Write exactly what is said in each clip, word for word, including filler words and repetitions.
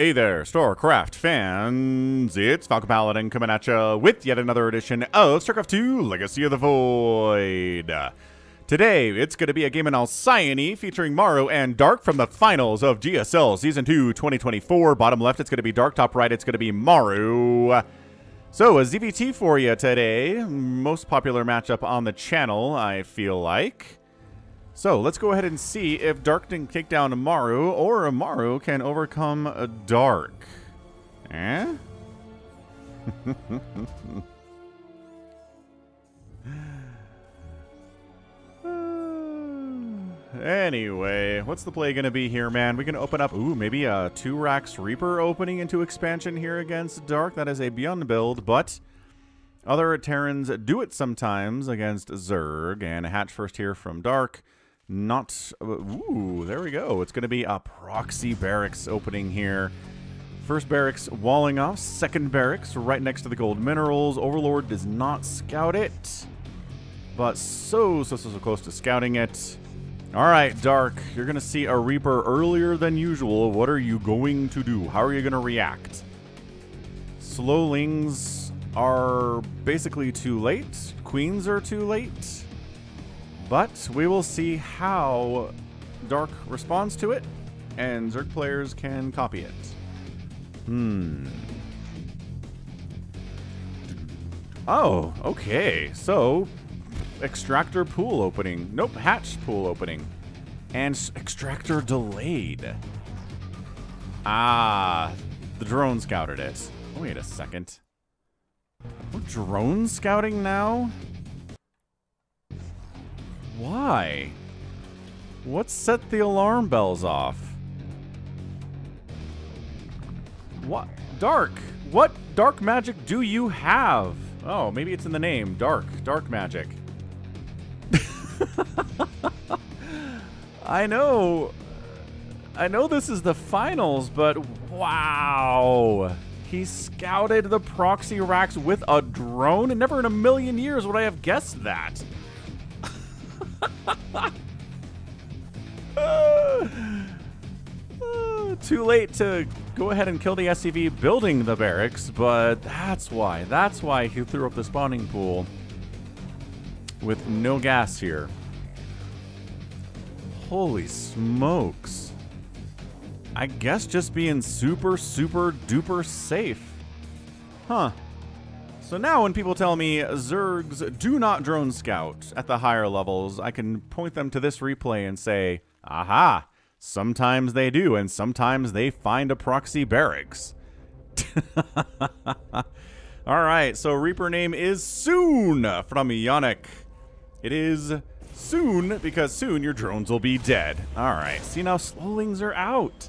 Hey there, StarCraft fans, it's Falcon Paladin coming at you with yet another edition of StarCraft two Legacy of the Void. Today, it's going to be a game in Alcyone featuring Maru and Dark from the finals of G S L Season two twenty twenty-four. Bottom left, it's going to be Dark. Top right, it's going to be Maru. So, a Z V T for you today. Most popular matchup on the channel, I feel like. So, let's go ahead and see if Dark can take down Maru, or Maru can overcome Dark. Eh? uh, anyway, what's the play going to be here, man? We can open up, ooh, maybe a two racks Reaper opening into expansion here against Dark. That is a Byun build, but other Terrans do it sometimes against Zerg. And a hatch first here from Dark. Not, ooh, there we go. It's going to be a proxy barracks opening here. First barracks walling off, second barracks right next to the gold minerals. Overlord does not scout it, but so, so, so, so close to scouting it. All right, Dark, you're going to see a Reaper earlier than usual. What are you going to do? How are you going to react? Slowlings are basically too late. Queens are too late. But we will see how Dark responds to it, and Zerg players can copy it. Hmm. Oh, okay. So, extractor pool opening. Nope, hatch pool opening. And extractor delayed. Ah, the drone scouted it. Wait a second. We're drone scouting now? Why? What set the alarm bells off? What? Dark! What dark magic do you have? Oh, maybe it's in the name. Dark. Dark magic. I know. I know this is the finals, but wow. He scouted the proxy racks with a drone? And never in a million years would I have guessed that. uh, uh, too late to go ahead and kill the S C V building the barracks, but that's why. That's why he threw up the spawning pool with no gas here. Holy smokes. I guess just being super, super duper safe. Huh. So now when people tell me Zergs do not drone scout at the higher levels, I can point them to this replay and say, aha, sometimes they do, and sometimes they find a proxy barracks. All right, so Reaper name is Soon from Yannick. It is Soon, because soon your drones will be dead. All right, see, now slowlings are out.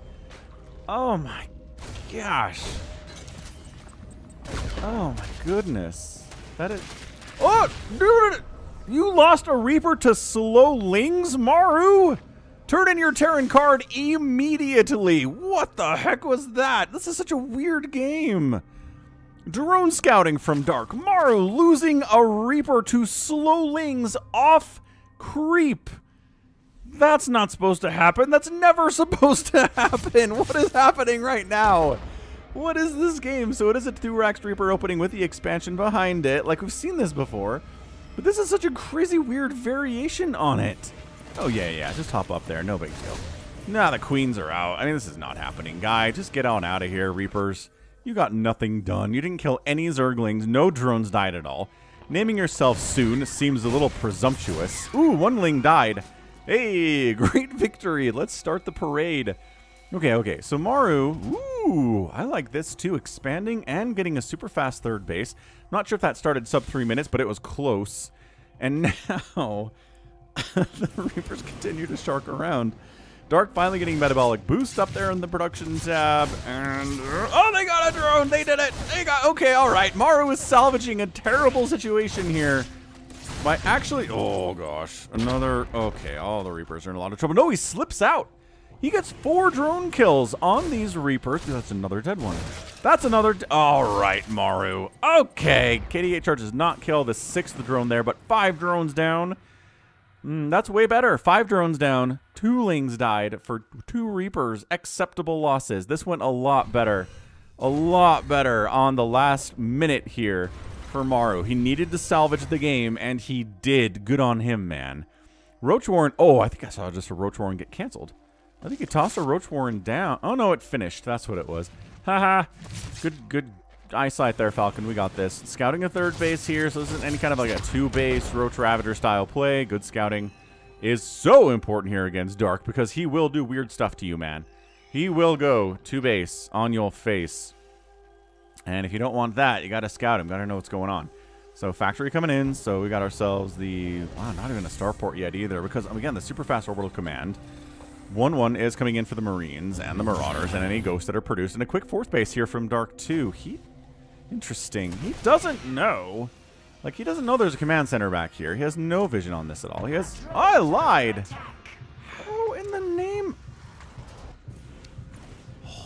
Oh my gosh. Oh my goodness. That is... Oh! Dude! You lost a Reaper to slowlings, Maru? Turn in your Terran card immediately! What the heck was that? This is such a weird game. Drone scouting from Dark. Maru losing a Reaper to slowlings off creep. That's not supposed to happen. That's never supposed to happen. What is happening right now? What is this game? So it is a two racks Reaper opening with the expansion behind it. Like, we've seen this before. But this is such a crazy, weird variation on it. Oh, yeah, yeah. Just hop up there. No big deal. Nah, the queens are out. I mean, this is not happening, guy. Just get on out of here, Reapers. You got nothing done. You didn't kill any Zerglings. No drones died at all. Naming yourself Soon seems a little presumptuous. Ooh, one Ling died. Hey, great victory. Let's start the parade. Okay, okay. So Maru... Ooh. Ooh, I like this too. Expanding and getting a super fast third base. Not sure if that started sub three minutes, but it was close. And now the Reapers continue to shark around. Dark finally getting metabolic boost up there in the production tab. And oh, they got a drone. They did it. They got okay. All right, Maru is salvaging a terrible situation here by actually. Oh gosh, another. Okay, all the Reapers are in a lot of trouble. No, he slips out. He gets four drone kills on these Reapers. That's another dead one. That's another... All right, Maru. Okay. K D eight charge does not kill the sixth drone there, but five drones down. Mm, that's way better. Five drones down, two Lings died for two Reapers. Acceptable losses. This went a lot better. A lot better on the last minute here for Maru. He needed to salvage the game, and he did. Good on him, man. Roach Warren. Oh, I think I saw just a Roach Warren get canceled. I think he tossed a Roach Warren down. Oh, no, it finished. That's what it was. Haha. Good, good eyesight there, Falcon. We got this. Scouting a third base here, so this isn't any kind of like a two-base Roach Ravager-style play. Good scouting is so important here against Dark, because he will do weird stuff to you, man. He will go to base on your face. And if you don't want that, you got to scout him. Got to know what's going on. So factory coming in. So we got ourselves the... Wow, not even a starport yet either. Because, again, the super fast orbital command. one one is coming in for the Marines and the Marauders and any ghosts that are produced. And a quick fourth base here from Dark two. He... Interesting. He doesn't know. Like, he doesn't know there's a command center back here. He has no vision on this at all. He has... Oh, I lied! Oh, in the name...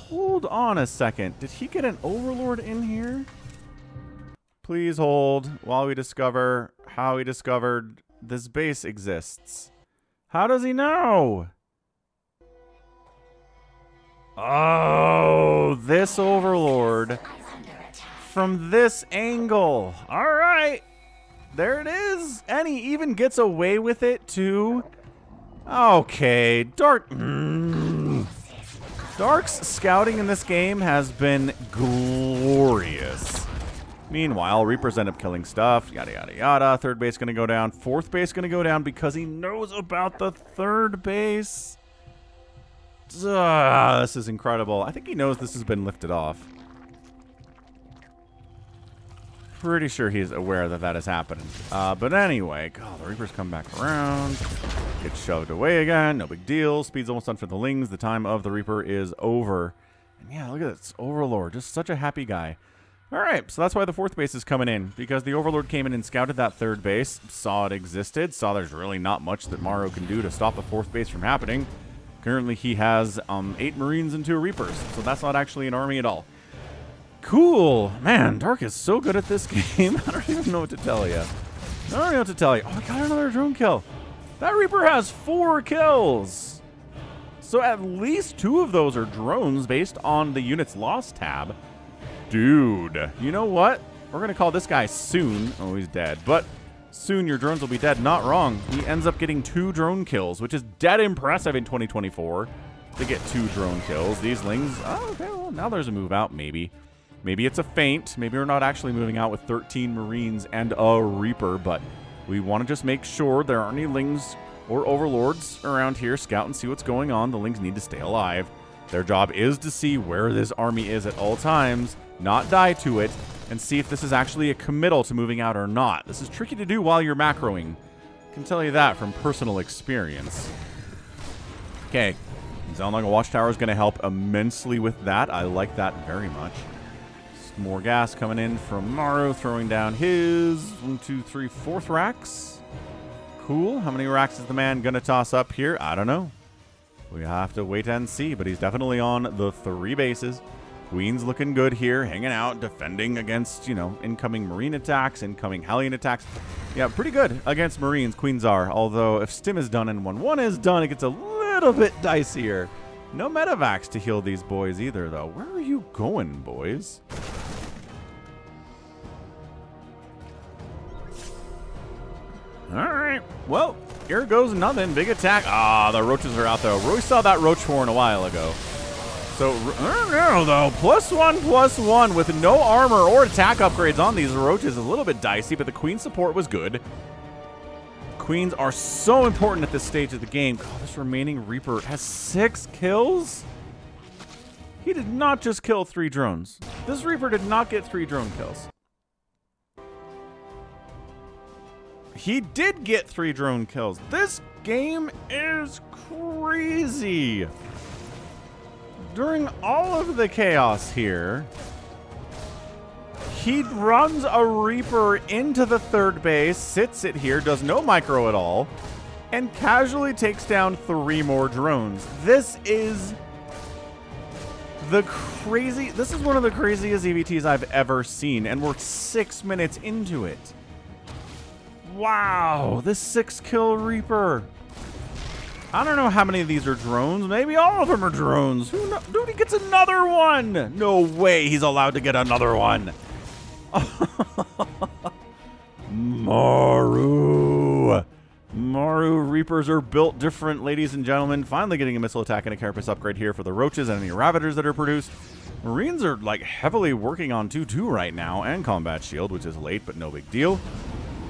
Hold on a second. Did he get an Overlord in here? Please hold while we discover how he discovered this base exists. How does he know? Oh, this Overlord from this angle. All right. There it is. And he even gets away with it, too. Okay. Dark... Mm. Dark's scouting in this game has been glorious. Meanwhile, Reapers end up killing stuff, yada, yada, yada. Third base going to go down. Fourth base going to go down because he knows about the third base. Ugh, this is incredible. I think he knows this has been lifted off. Pretty sure he's aware that that has happened. Uh, but anyway, God, the Reapers come back around. Get shoved away again. No big deal. Speed's almost done for the Lings. The time of the Reaper is over. And yeah, look at this Overlord. Just such a happy guy. All right, so that's why the fourth base is coming in. Because the Overlord came in and scouted that third base. Saw it existed. Saw there's really not much that Maru can do to stop the fourth base from happening. Currently, he has um, eight Marines and two Reapers. So that's not actually an army at all. Cool. Man, Dark is so good at this game. I don't even know what to tell you. I don't know what to tell you. Oh, I got another drone kill. That Reaper has four kills. So at least two of those are drones based on the unit's loss tab. Dude. You know what? We're going to call this guy soon. Oh, he's dead. But soon your drones will be dead. Not wrong. He ends up getting two drone kills, which is dead impressive in twenty twenty-four to get two drone kills. These Lings. Oh, okay. Well, now there's a move out, maybe. Maybe it's a feint. Maybe we're not actually moving out with thirteen Marines and a Reaper, but we want to just make sure there aren't any Lings or Overlords around here. Scout and see what's going on. The Lings need to stay alive. Their job is to see where this army is at all times, not die to it, and see if this is actually a committal to moving out or not. This is tricky to do while you're macroing. I can tell you that from personal experience. Okay. Zelnaga Watchtower is going to help immensely with that. I like that very much. More gas coming in from Maru, throwing down his one, two, three, fourth racks. Cool. How many racks is the man going to toss up here? I don't know. We have to wait and see, but he's definitely on the three bases. Queen's looking good here, hanging out, defending against, you know, incoming Marine attacks, incoming Hellion attacks. Yeah, pretty good against Marines, Queens are. Although if Stim is done and one one is done, it gets a little bit dicier. No medevacs to heal these boys either, though. Where are you going, boys? Alright, well, here goes nothing. Big attack. Ah, the roaches are out there. We saw that roach horn a while ago. So, I don't know, though. Plus one, plus one with no armor or attack upgrades on these roaches is a little bit dicey, but the Queen's support was good. Queens are so important at this stage of the game. God, this remaining Reaper has six kills? He did not just kill three drones. This Reaper did not get three drone kills. He did get three drone kills. This game is crazy. During all of the chaos here, he runs a Reaper into the third base, sits it here, does no micro at all, and casually takes down three more drones. This is the crazy... This is one of the craziest E V Ts I've ever seen, and we're six minutes into it. Wow, this six kill Reaper. I don't know how many of these are drones. Maybe all of them are drones. Who knows? Dude, he gets another one. No way he's allowed to get another one. Maru. Maru Reapers are built different, ladies and gentlemen. Finally getting a missile attack and a carapace upgrade here for the roaches and any ravagers that are produced. Marines are like heavily working on two two right now and combat shield, which is late, but no big deal.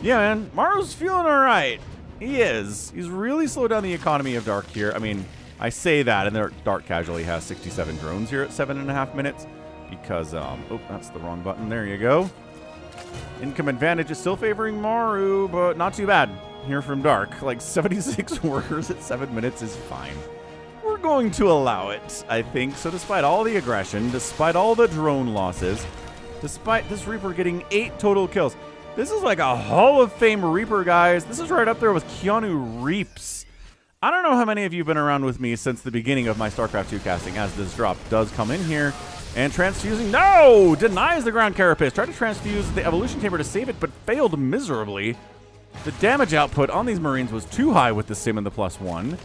Yeah, man, Maru's feeling all right. He is. He's really slowed down the economy of Dark here. I mean, I say that, and Dark casually has sixty-seven drones here at seven and a half minutes because, um, oh, that's the wrong button. There you go. Income advantage is still favoring Maru, but not too bad here from Dark. Like seventy-six workers at seven minutes is fine. We're going to allow it, I think. So despite all the aggression, despite all the drone losses, despite this Reaper getting eight total kills, this is like a Hall of Fame Reaper, guys. This is right up there with Keanu Reaps. I don't know how many of you have been around with me since the beginning of my StarCraft two casting, as this drop does come in here. And transfusing, no! Denies the ground carapace. Tried to transfuse the evolution chamber to save it, but failed miserably. The damage output on these Marines was too high with the sim and the plus one.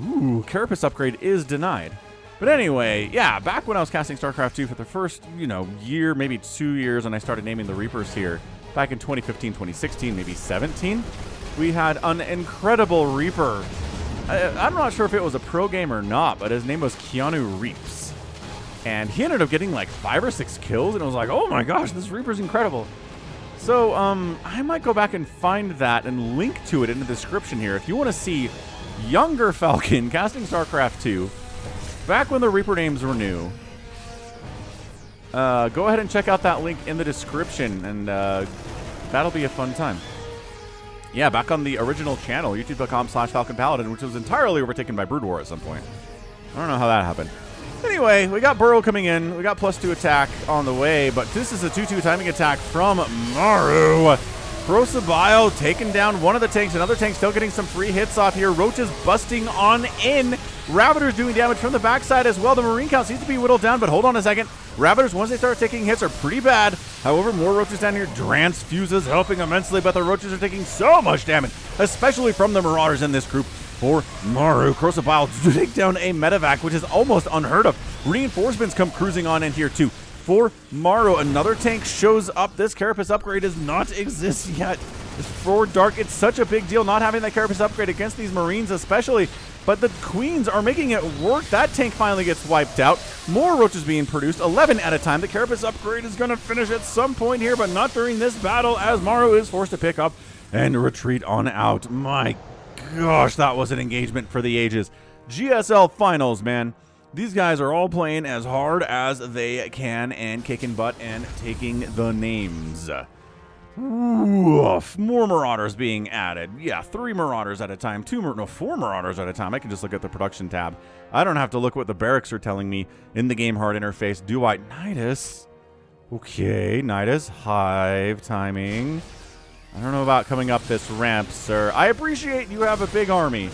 Ooh, carapace upgrade is denied. But anyway, yeah, back when I was casting StarCraft two for the first, you know, year, maybe two years, and I started naming the Reapers here, back in twenty fifteen, twenty sixteen, maybe seventeen, we had an incredible Reaper. I, I'm not sure if it was a pro game or not, but his name was Keanu Reaps. And he ended up getting like five or six kills, and it was like, oh my gosh, this Reaper's incredible. So um, I might go back and find that and link to it in the description here. If you want to see younger Falcon casting StarCraft two, back when the Reaper names were new, Uh, go ahead and check out that link in the description, and uh, that'll be a fun time. Yeah, back on the original channel, youtube.com slash Falcon Paladin, which was entirely overtaken by Brood War at some point. I don't know how that happened. Anyway, we got Burrow coming in. We got plus two attack on the way, but this is a two two timing attack from Maru. Prosabio taking down one of the tanks. Another tank still getting some free hits off here. Roaches busting on in. Ravagers doing damage from the backside as well. The Marine count seems to be whittled down, but hold on a second. Ravagers, once they start taking hits, are pretty bad. However, more Roaches down here. Transfuses helping immensely, but the Roaches are taking so much damage, especially from the Marauders in this group. For Maru, Prosabio to take down a medevac, which is almost unheard of. Reinforcements come cruising on in here, too. For Maru, another tank shows up. This carapace upgrade does not exist yet. For Dark, it's such a big deal not having that carapace upgrade against these Marines especially. But the Queens are making it work. That tank finally gets wiped out. More Roaches being produced, eleven at a time. The carapace upgrade is going to finish at some point here, but not during this battle, as Maru is forced to pick up and retreat on out. My gosh, that was an engagement for the ages. G S L Finals, man. These guys are all playing as hard as they can and kicking butt and taking the names. Oof, more Marauders being added. Yeah, three Marauders at a time. Two, no, four Marauders at a time. I can just look at the production tab. I don't have to look what the barracks are telling me in the game hard interface. Do I? Nidus. Okay, Nidus. Hive timing. I don't know about coming up this ramp, sir. I appreciate you have a big army,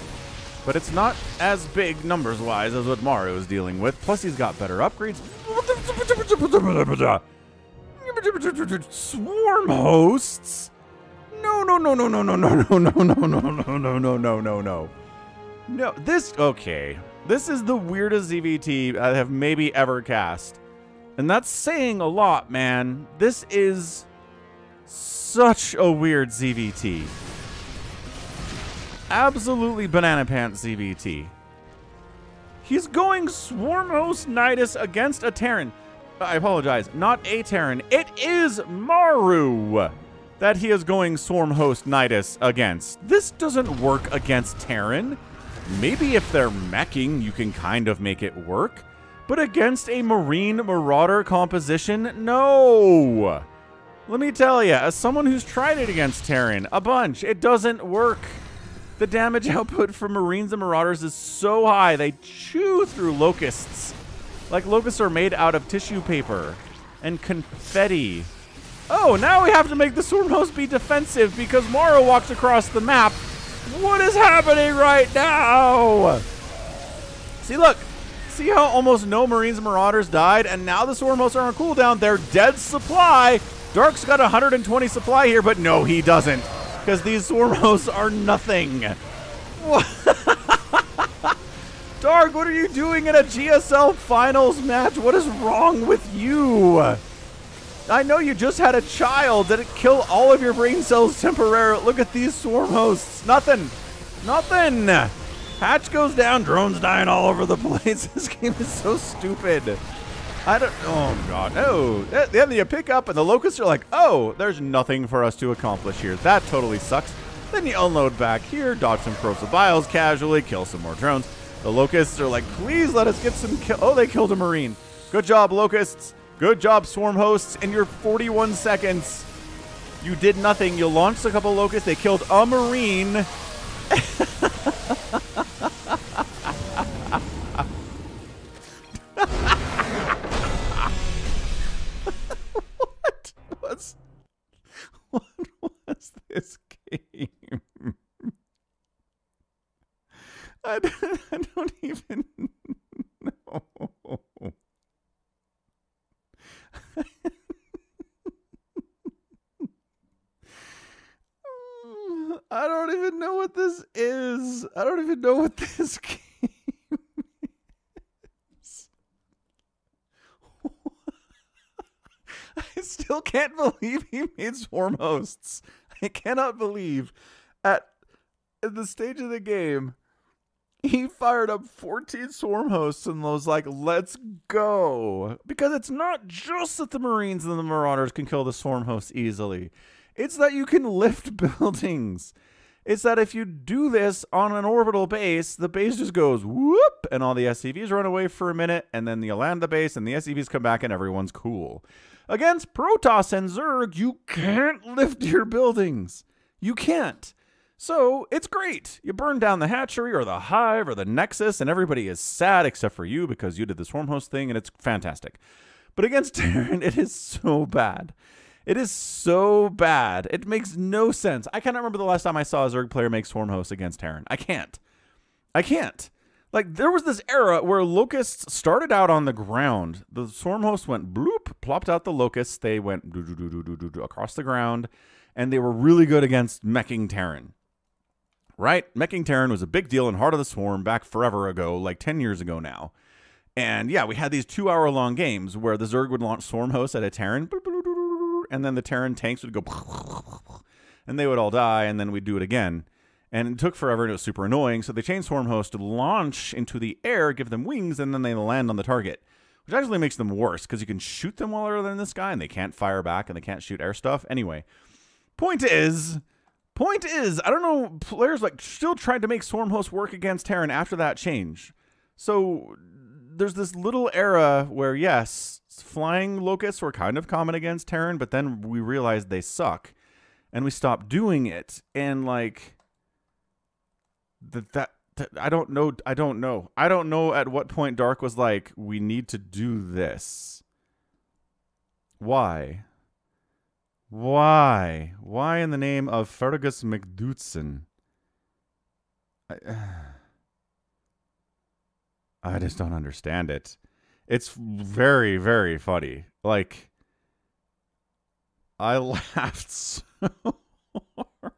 but it's not as big numbers-wise as what Mario is dealing with. Plus, he's got better upgrades. Swarm Hosts? No, no, no, no, no, no, no, no, no, no, no, no, no, no, no, no, no. No, this, okay. This is the weirdest Z V T I have maybe ever cast. And that's saying a lot, man. This is such a weird Z V T. Absolutely banana pants Z V T. He's going Swarm Host Nidus against a Terran. I apologize, not a Terran. It is Maru that he is going Swarm Host Nidus against. This doesn't work against Terran. Maybe if they're meching, you can kind of make it work. But against a Marine Marauder composition, no. Let me tell you, as someone who's tried it against Terran a bunch, it doesn't work. The damage output from Marines and Marauders is so high, they chew through locusts. Like locusts are made out of tissue paper and confetti. Oh, now we have to make the Swarm Host be defensive because Maru walks across the map. What is happening right now? See, look. See how almost no Marines and Marauders died, and now the Swarm Hosts are on cooldown. They're dead supply. Dark's got one hundred twenty supply here, but no, he doesn't. because these Swarm Hosts are nothing. Dark, what are you doing in a G S L finals match? What is wrong with you? I know you just had a child. Did it kill all of your brain cells temporarily? Look at these Swarm Hosts. Nothing. Nothing. Hatch goes down. Drones dying all over the place. This game is so stupid. I don't... Oh, God. Oh. Then you pick up and the Locusts are like, oh, there's nothing for us to accomplish here. That totally sucks. Then you unload back here, dodge some Prosobiles casually, kill some more drones. The Locusts are like, please let us get some kill. Oh, they killed a Marine. Good job, Locusts. Good job, Swarm Hosts. In your forty-one seconds, you did nothing. You launched a couple Locusts. They killed a Marine. What was, what was this game? I don't, I don't even know. I don't even know what this is. I don't even know what this game is. I still can't believe he made Swarm Hosts. I cannot believe at, at the stage of the game, he fired up fourteen Swarm Hosts and was like, let's go. Because it's not just that the Marines and the Marauders can kill the Swarm Hosts easily. It's that you can lift buildings. It's that if you do this on an orbital base, the base just goes whoop, and all the S C Vs run away for a minute, and then you land the base, and the S C Vs come back, and everyone's cool. Against Protoss and Zerg, you can't lift your buildings. You can't. So it's great. You burn down the hatchery or the hive or the nexus, and everybody is sad except for you because you did the Swarm Host thing, and it's fantastic. But against Terran, it is so bad. It is so bad. It makes no sense. I cannot remember the last time I saw a Zerg player make Swarm Hosts against Terran. I can't. I can't. Like, there was this era where Locusts started out on the ground. The Swarm Hosts went bloop, plopped out the Locusts. They went doo doo doo doo doo doo doo across the ground, and they were really good against meching Terran. Right? Meching Terran was a big deal in Heart of the Swarm back forever ago, like ten years ago now. And yeah, we had these two hour long games where the Zerg would launch Swarm Hosts at a Terran, and then the Terran tanks would go, and they would all die, and then we'd do it again. And it took forever, and it was super annoying, so they changed Swarm Hosts to launch into the air, give them wings, and then they land on the target. Which actually makes them worse, because you can shoot them while they're in the sky, and they can't fire back, and they can't shoot air stuff. Anyway, point is... Point is, I don't know, players like still tried to make Swarm Hosts work against Terran after that change. So there's this little era where, yes, flying Locusts were kind of common against Terran, but then we realized they suck, and we stopped doing it. And like that, that, that I don't know, I don't know, I don't know at what point Dark was like, we need to do this. Why? Why? Why in the name of Fergus McDootson? I, uh, I just don't understand it. It's very, very funny. Like, I laughed so hard.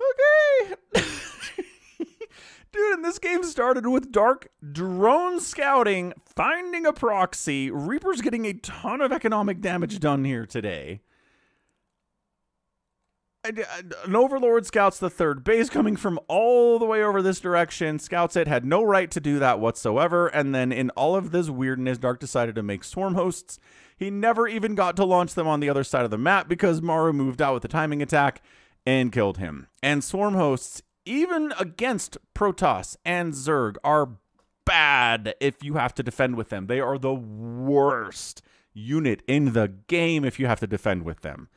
Uh, okay. Dude, and this game started with Dark drone scouting, finding a proxy, Reaper's getting a ton of economic damage done here today. An Overlord scouts the third base coming from all the way over this direction, scouts it, had no right to do that whatsoever, and then in all of this weirdness, Dark decided to make Swarm Hosts. He never even got to launch them on the other side of the map because Maru moved out with a timing attack and killed him. And Swarm Hosts, even against Protoss and Zerg, are bad if you have to defend with them. They are the worst unit in the game if you have to defend with them.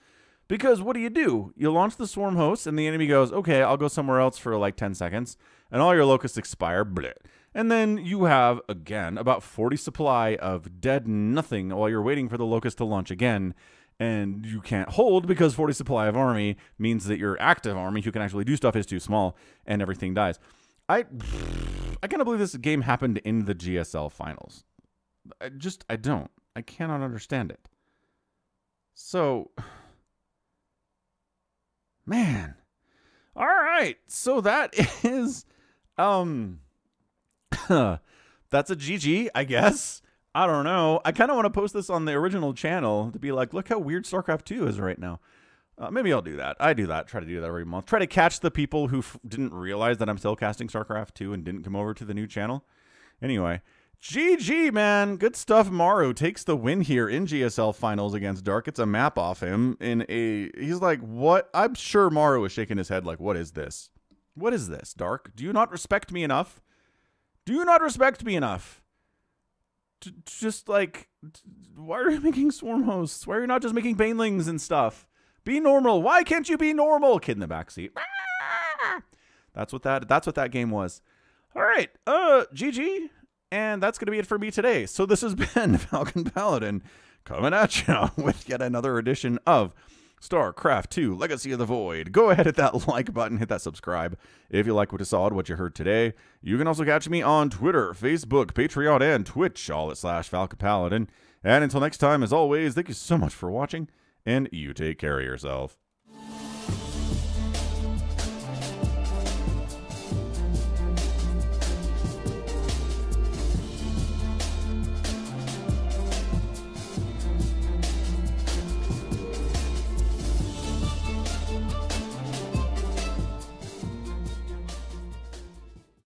Because what do you do? You launch the Swarm Hosts, and the enemy goes, okay, I'll go somewhere else for like ten seconds, and all your Locusts expire. Bleh. And then you have, again, about forty supply of dead nothing while you're waiting for the Locust to launch again. And you can't hold because forty supply of army means that your active army who can actually do stuff is too small and everything dies. I... I cannot believe this game happened in the G S L finals. I just, I don't. I cannot understand it. So, man. All right. So that is, um, that's a G G, I guess. I don't know. I kind of want to post this on the original channel to be like, look how weird StarCraft two is right now. Uh, maybe I'll do that. I do that. Try to do that every month. Try to catch the people who f didn't realize that I'm still casting StarCraft two and didn't come over to the new channel. Anyway, G G, man. Good stuff. Maru takes the win here in G S L finals against Dark. It's a map off him in a, he's like, what? I'm sure Maru is shaking his head like, what is this? What is this, Dark? Do you not respect me enough? Do you not respect me enough? D just like, why are you making Swarm Hosts? Why are you not just making Banelings and stuff? Be normal. Why can't you be normal? Kid in the backseat. That's what that, that's what that game was. All right. Uh, G G. And that's going to be it for me today. So this has been Falcon Paladin coming at you with yet another edition of StarCraft two Legacy of the Void. Go ahead, hit that like button, hit that subscribe if you like what you saw, what you heard today. You can also catch me on Twitter, Facebook, Patreon, and Twitch, all at slash Falcon Paladin. And until next time, as always, thank you so much for watching, and you take care of yourself.